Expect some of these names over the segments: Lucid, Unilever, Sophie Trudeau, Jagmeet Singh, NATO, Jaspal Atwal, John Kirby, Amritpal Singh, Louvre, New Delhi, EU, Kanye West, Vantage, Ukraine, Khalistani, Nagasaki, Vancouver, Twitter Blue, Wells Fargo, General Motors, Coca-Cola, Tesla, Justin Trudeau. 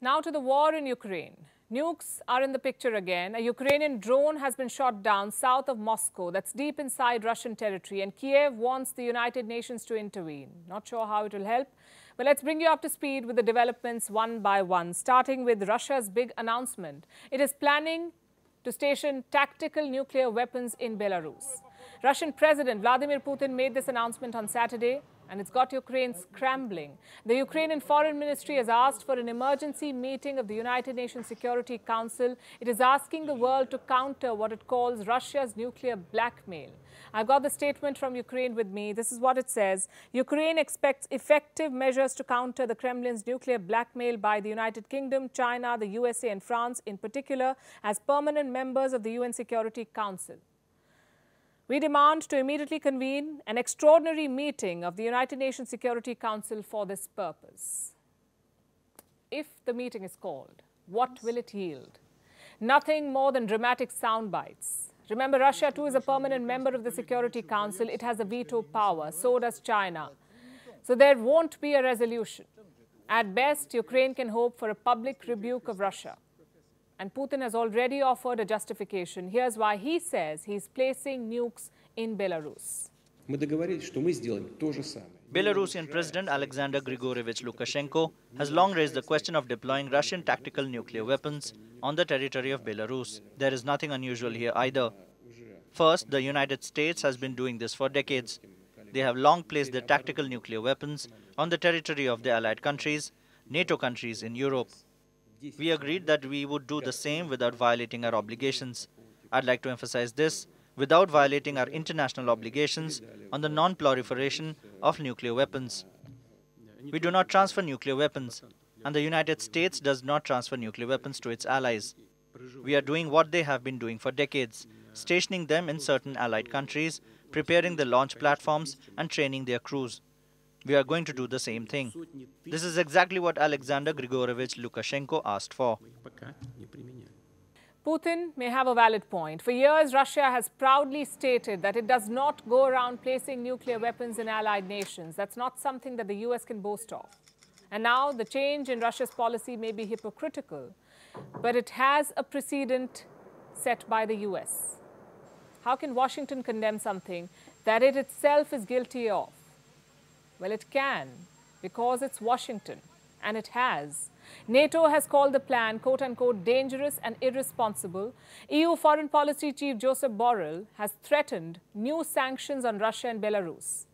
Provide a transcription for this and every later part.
Now to the war in Ukraine. Nukes are in the picture again. A Ukrainian drone has been shot down south of Moscow. That's deep inside Russian territory. And Kiev wants the United Nations to intervene. Not sure how it will help. But let's bring you up to speed with the developments one by one, starting with Russia's big announcement. It is planning to station tactical nuclear weapons in Belarus. Russian President Vladimir Putin made this announcement on Saturday. And it's got Ukraine scrambling. The Ukrainian Foreign Ministry has asked for an emergency meeting of the United Nations Security Council. It is asking the world to counter what it calls Russia's nuclear blackmail. I've got the statement from Ukraine with me. This is what it says. Ukraine expects effective measures to counter the Kremlin's nuclear blackmail by the United Kingdom, China, the USA and France in particular, as permanent members of the UN Security Council. We demand to immediately convene an extraordinary meeting of the United Nations Security Council for this purpose. If the meeting is called, what will it yield? Nothing more than dramatic sound bites. Remember, Russia too is a permanent member of the Security Council. It has a veto power. So does China. So there won't be a resolution. At best, Ukraine can hope for a public rebuke of Russia. And Putin has already offered a justification. Here's why he says he's placing nukes in Belarus. Belarusian President Alexander Grigoryevich Lukashenko has long raised the question of deploying Russian tactical nuclear weapons on the territory of Belarus. There is nothing unusual here either. First, the United States has been doing this for decades. They have long placed their tactical nuclear weapons on the territory of the allied countries, NATO countries in Europe. We agreed that we would do the same without violating our obligations. I'd like to emphasize this, without violating our international obligations on the non-proliferation of nuclear weapons. We do not transfer nuclear weapons, and the United States does not transfer nuclear weapons to its allies. We are doing what they have been doing for decades, stationing them in certain allied countries, preparing the launch platforms and training their crews. We are going to do the same thing. This is exactly what Alexander Grigoryevich Lukashenko asked for. Putin may have a valid point. For years, Russia has proudly stated that it does not go around placing nuclear weapons in allied nations. That's not something that the US can boast of. And now the change in Russia's policy may be hypocritical, but it has a precedent set by the US. How can Washington condemn something that it itself is guilty of? Well, it can, because it's Washington, and it has. NATO has called the plan, quote-unquote, dangerous and irresponsible. EU Foreign Policy Chief Joseph Borrell has threatened new sanctions on Russia and Belarus.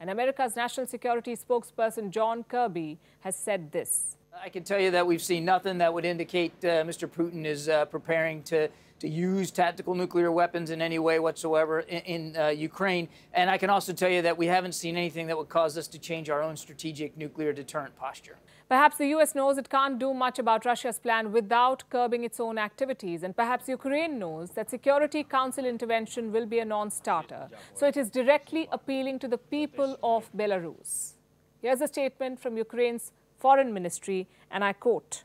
And America's National Security spokesperson John Kirby has said this. I can tell you that we've seen nothing that would indicate Mr. Putin is preparing to use tactical nuclear weapons in any way whatsoever in Ukraine. And I can also tell you that we haven't seen anything that would cause us to change our own strategic nuclear deterrent posture. Perhaps the U.S. knows it can't do much about Russia's plan without curbing its own activities. And perhaps Ukraine knows that Security Council intervention will be a non-starter. So it is directly appealing to the people of Belarus. Here's a statement from Ukraine's Foreign Ministry, and I quote,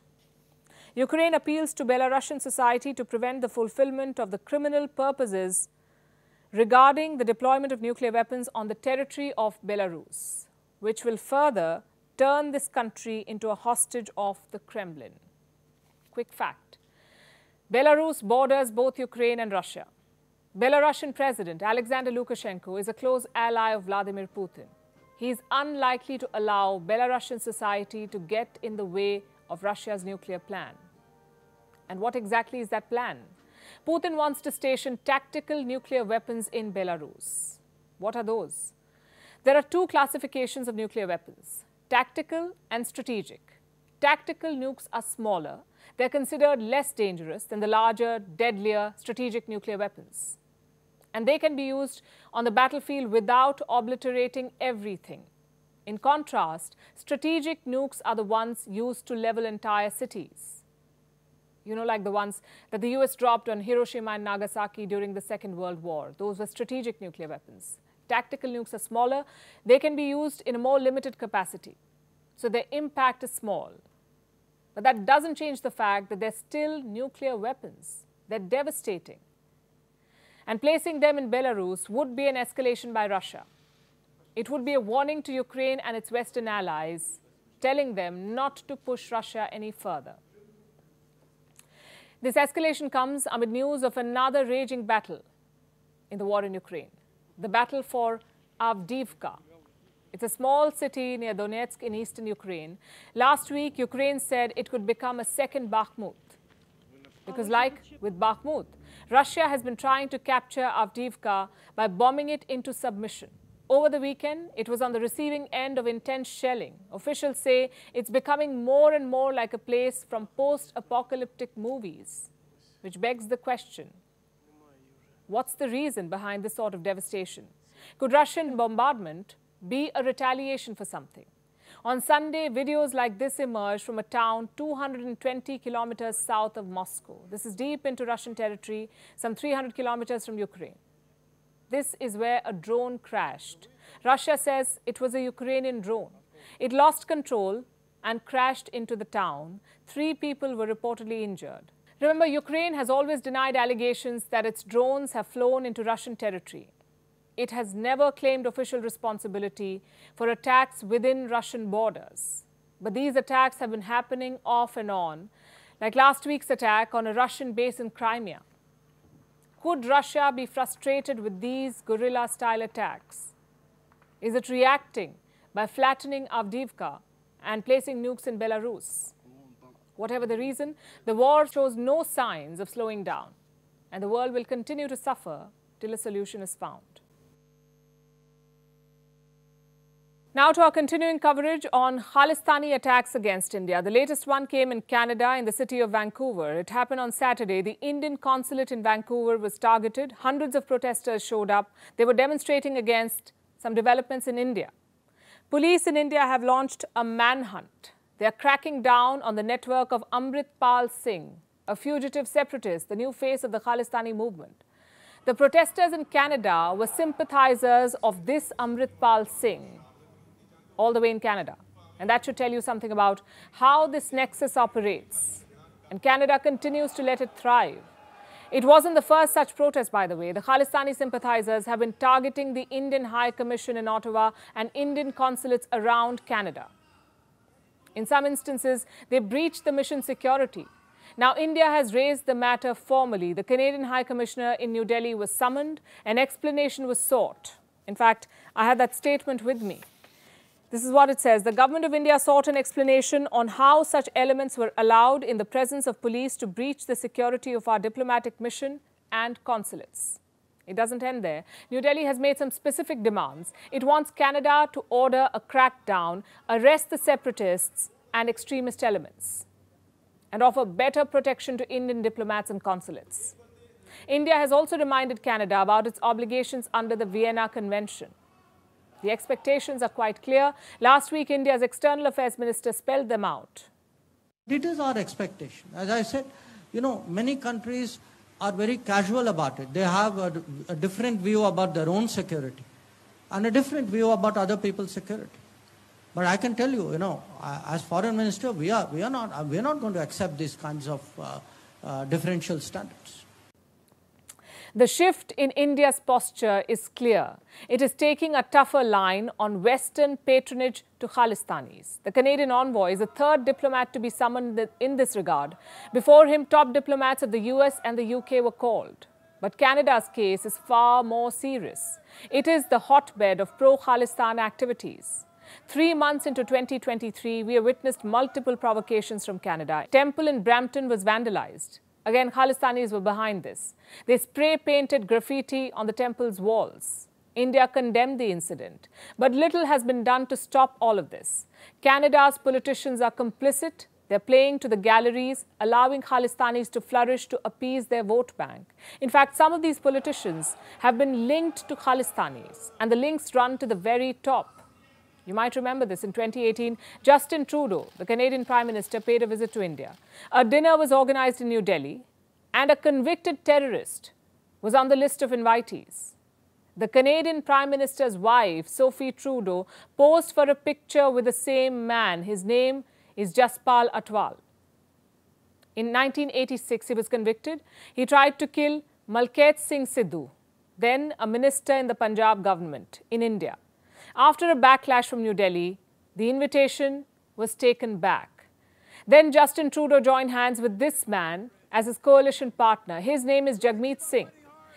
Ukraine appeals to Belarusian society to prevent the fulfillment of the criminal purposes regarding the deployment of nuclear weapons on the territory of Belarus, which will further turn this country into a hostage of the Kremlin. Quick fact, Belarus borders both Ukraine and Russia. Belarusian President Alexander Lukashenko is a close ally of Vladimir Putin. He is unlikely to allow Belarusian society to get in the way of Russia's nuclear plan. And what exactly is that plan? Putin wants to station tactical nuclear weapons in Belarus. What are those? There are two classifications of nuclear weapons, tactical and strategic. Tactical nukes are smaller. They're considered less dangerous than the larger, deadlier strategic nuclear weapons. And they can be used on the battlefield without obliterating everything. In contrast, strategic nukes are the ones used to level entire cities. You know, like the ones that the US dropped on Hiroshima and Nagasaki during the Second World War. Those were strategic nuclear weapons. Tactical nukes are smaller. They can be used in a more limited capacity. So their impact is small. But that doesn't change the fact that they're still nuclear weapons. They're devastating. And placing them in Belarus would be an escalation by Russia. It would be a warning to Ukraine and its Western allies, telling them not to push Russia any further. This escalation comes amid news of another raging battle in the war in Ukraine, the battle for Avdiivka. It's a small city near Donetsk in eastern Ukraine. Last week, Ukraine said it could become a second Bakhmut. Because like with Bakhmut, Russia has been trying to capture Avdiivka by bombing it into submission. Over the weekend, it was on the receiving end of intense shelling. Officials say it's becoming more and more like a place from post-apocalyptic movies, which begs the question, what's the reason behind this sort of devastation? Could Russian bombardment be a retaliation for something? On Sunday, videos like this emerged from a town 220 kilometers south of Moscow. This is deep into Russian territory, some 300 kilometers from Ukraine. This is where a drone crashed. Russia says it was a Ukrainian drone. It lost control and crashed into the town. 3 people were reportedly injured. Remember, Ukraine has always denied allegations that its drones have flown into Russian territory. It has never claimed official responsibility for attacks within Russian borders. But these attacks have been happening off and on, like last week's attack on a Russian base in Crimea. Could Russia be frustrated with these guerrilla-style attacks? Is it reacting by flattening Avdiivka and placing nukes in Belarus? Whatever the reason, the war shows no signs of slowing down, and the world will continue to suffer till a solution is found. Now to our continuing coverage on Khalistani attacks against India. The latest one came in Canada, in the city of Vancouver. It happened on Saturday. The Indian consulate in Vancouver was targeted. Hundreds of protesters showed up. They were demonstrating against some developments in India. Police in India have launched a manhunt. They are cracking down on the network of Amritpal Singh, a fugitive separatist, the new face of the Khalistani movement. The protesters in Canada were sympathizers of this Amritpal Singh, all the way in Canada. And that should tell you something about how this nexus operates. And Canada continues to let it thrive. It wasn't the first such protest, by the way. The Khalistani sympathizers have been targeting the Indian High Commission in Ottawa and Indian consulates around Canada. In some instances, they breached the mission security. Now, India has raised the matter formally. The Canadian High Commissioner in New Delhi was summoned. An explanation was sought. In fact, I had that statement with me. This is what it says. The government of India sought an explanation on how such elements were allowed in the presence of police to breach the security of our diplomatic mission and consulates. It doesn't end there. New Delhi has made some specific demands. It wants Canada to order a crackdown, arrest the separatists and extremist elements, and offer better protection to Indian diplomats and consulates. India has also reminded Canada about its obligations under the Vienna Convention. The expectations are quite clear. Last week, India's External Affairs Minister spelled them out. It is our expectation. As I said, you know, many countries are very casual about it. They have a different view about their own security and a different view about other people's security. But I can tell you, you know, as Foreign Minister, we are not going to accept these kinds of differential standards. The shift in India's posture is clear. It is taking a tougher line on Western patronage to Khalistanis. The Canadian envoy is the 3rd diplomat to be summoned in this regard. Before him, top diplomats of the US and the UK were called. But Canada's case is far more serious. It is the hotbed of pro-Khalistan activities. 3 months into 2023, we have witnessed multiple provocations from Canada. A temple in Brampton was vandalized. Again, Khalistanis were behind this. They spray-painted graffiti on the temple's walls. India condemned the incident. But little has been done to stop all of this. Canada's politicians are complicit. They're playing to the galleries, allowing Khalistanis to flourish to appease their vote bank. In fact, some of these politicians have been linked to Khalistanis, and the links run to the very top. You might remember this. In 2018, Justin Trudeau, the Canadian Prime Minister, paid a visit to India. A dinner was organized in New Delhi, and a convicted terrorist was on the list of invitees. The Canadian Prime Minister's wife, Sophie Trudeau, posed for a picture with the same man. His name is Jaspal Atwal. In 1986, he was convicted. He tried to kill Malket Singh Sidhu, then a minister in the Punjab government in India. After a backlash from New Delhi, the invitation was taken back. Then Justin Trudeau joined hands with this man as his coalition partner. His name is Jagmeet Singh.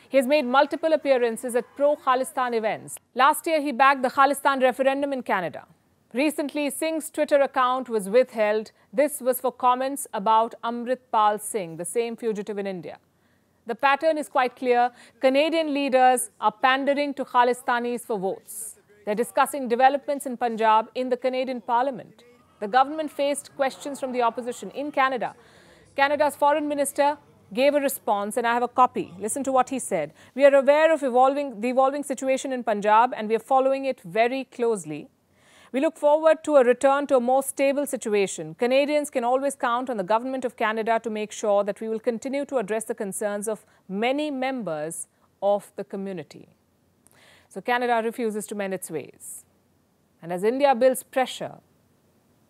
He has made multiple appearances at pro-Khalistan events. Last year, he backed the Khalistan referendum in Canada. Recently, Singh's Twitter account was withheld. This was for comments about Amritpal Singh, the same fugitive in India. The pattern is quite clear. Canadian leaders are pandering to Khalistanis for votes. They're discussing developments in Punjab in the Canadian Parliament. The government faced questions from the opposition in Canada. Canada's foreign minister gave a response, and I have a copy. Listen to what he said. We are aware of the evolving situation in Punjab, and we are following it very closely. We look forward to a return to a more stable situation. Canadians can always count on the Government of Canada to make sure that we will continue to address the concerns of many members of the community. So Canada refuses to mend its ways. And as India builds pressure,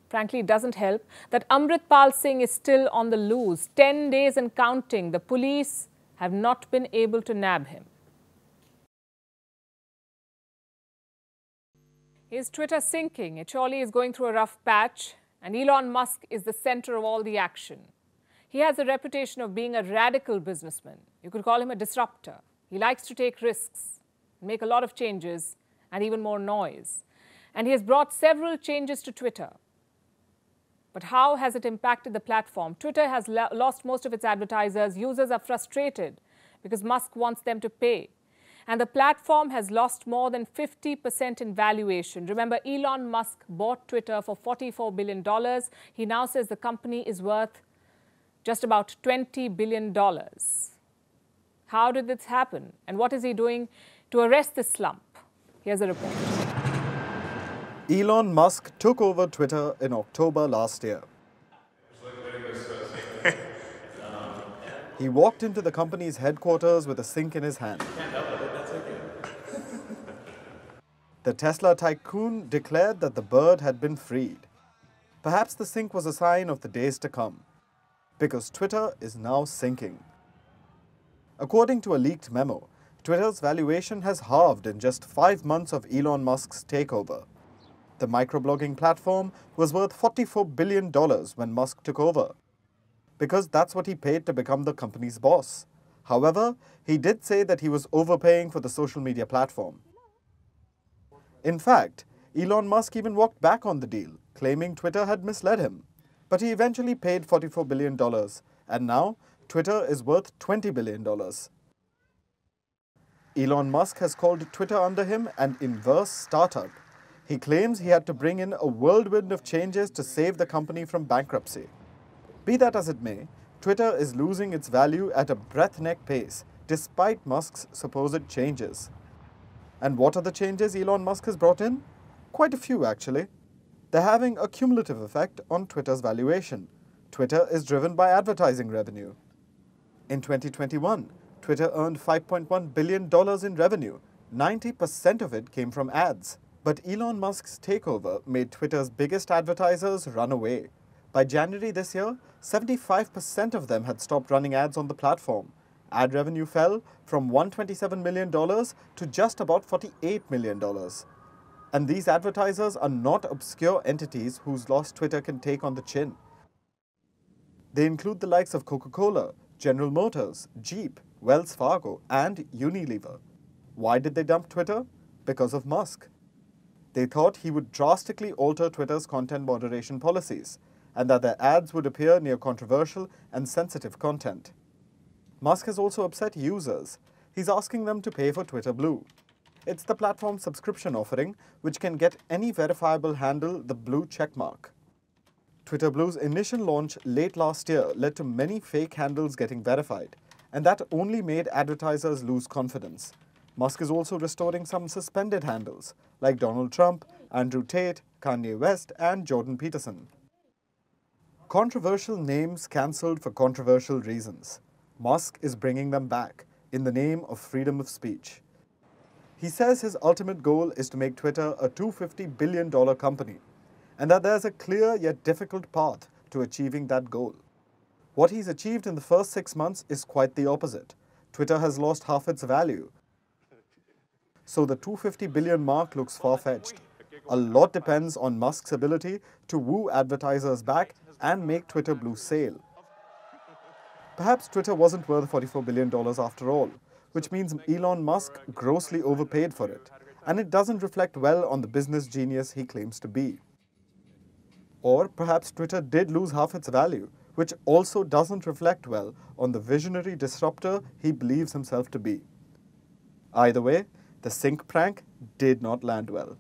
frankly, it doesn't help that Amritpal Singh is still on the loose. 10 days and counting, the police have not been able to nab him. His Twitter sinking, it surely is going through a rough patch, and Elon Musk is the center of all the action. He has a reputation of being a radical businessman. You could call him a disruptor. He likes to take risks, make a lot of changes, and even more noise. And he has brought several changes to Twitter. But how has it impacted the platform? Twitter has lost most of its advertisers. Users are frustrated because Musk wants them to pay. And the platform has lost more than 50% in valuation. Remember, Elon Musk bought Twitter for $44 billion. He now says the company is worth just about $20 billion. How did this happen? And what is he doing to arrest this slump? Here's a report. Elon Musk took over Twitter in October last year. He walked into the company's headquarters with a sink in his hand. The Tesla tycoon declared that the bird had been freed. Perhaps the sink was a sign of the days to come, because Twitter is now sinking. According to a leaked memo, Twitter's valuation has halved in just 5 months of Elon Musk's takeover. The microblogging platform was worth $44 billion when Musk took over, because that's what he paid to become the company's boss. However, he did say that he was overpaying for the social media platform. In fact, Elon Musk even walked back on the deal, claiming Twitter had misled him. But he eventually paid $44 billion, and now Twitter is worth $20 billion. Elon Musk has called Twitter under him an inverse startup. He claims he had to bring in a whirlwind of changes to save the company from bankruptcy. Be that as it may, Twitter is losing its value at a breathneck pace, despite Musk's supposed changes. And what are the changes Elon Musk has brought in? Quite a few, actually. They're having a cumulative effect on Twitter's valuation. Twitter is driven by advertising revenue. In 2021, Twitter earned $5.1 billion in revenue. 90% of it came from ads. But Elon Musk's takeover made Twitter's biggest advertisers run away. By January this year, 75% of them had stopped running ads on the platform. Ad revenue fell from $127 million to just about $48 million. And these advertisers are not obscure entities whose loss Twitter can take on the chin. They include the likes of Coca-Cola, General Motors, Jeep, Wells Fargo, and Unilever. Why did they dump Twitter? Because of Musk. They thought he would drastically alter Twitter's content moderation policies, and that their ads would appear near controversial and sensitive content. Musk has also upset users. He's asking them to pay for Twitter Blue. It's the platform's subscription offering, which can get any verifiable handle the blue checkmark. Twitter Blue's initial launch late last year led to many fake handles getting verified, and that only made advertisers lose confidence. Musk is also restoring some suspended handles, like Donald Trump, Andrew Tate, Kanye West, and Jordan Peterson. Controversial names cancelled for controversial reasons. Musk is bringing them back in the name of freedom of speech. He says his ultimate goal is to make Twitter a $250 billion company, and that there's a clear yet difficult path to achieving that goal. What he's achieved in the first 6 months is quite the opposite. Twitter has lost half its value. So the $250 billion mark looks far-fetched. A lot depends on Musk's ability to woo advertisers back and make Twitter Blue sail. Perhaps Twitter wasn't worth $44 billion after all, which means Elon Musk grossly overpaid for it, and it doesn't reflect well on the business genius he claims to be. Or perhaps Twitter did lose half its value, which also doesn't reflect well on the visionary disruptor he believes himself to be. Either way, the sink prank did not land well.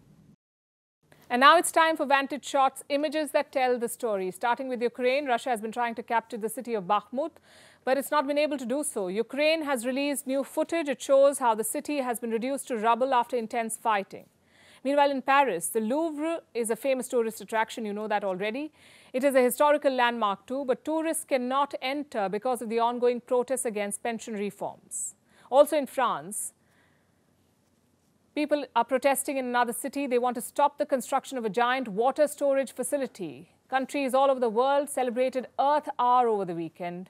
And now it's time for Vantage Shots, images that tell the story. Starting with Ukraine, Russia has been trying to capture the city of Bakhmut, but it's not been able to do so. Ukraine has released new footage. It shows how the city has been reduced to rubble after intense fighting. Meanwhile, in Paris, the Louvre is a famous tourist attraction. You know that already. It is a historical landmark too, but tourists cannot enter because of the ongoing protests against pension reforms. Also in France, people are protesting in another city. They want to stop the construction of a giant water storage facility. Countries all over the world celebrated Earth Hour over the weekend.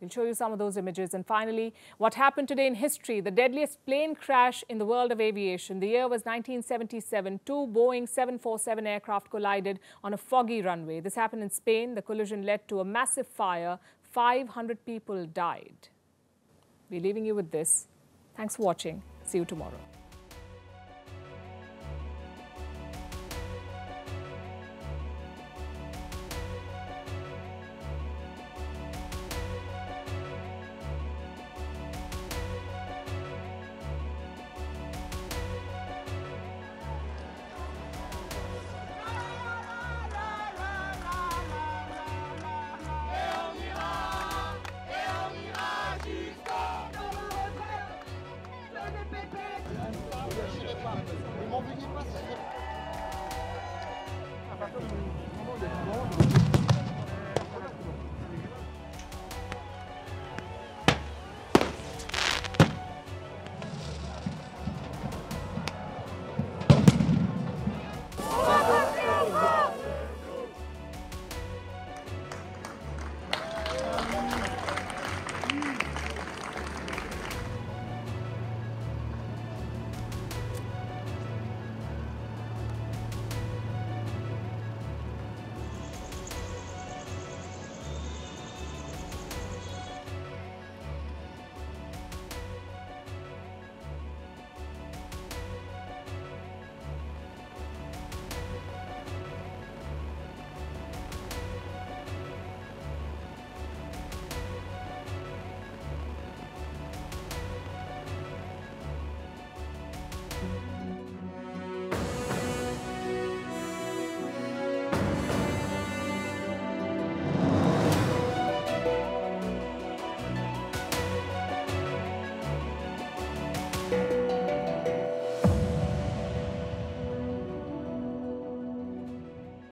We'll show you some of those images. And finally, what happened today in history, the deadliest plane crash in the world of aviation. The year was 1977. Two Boeing 747 aircraft collided on a foggy runway. This happened in Spain. The collision led to a massive fire. 500 people died. We're leaving you with this. Thanks for watching. See you tomorrow.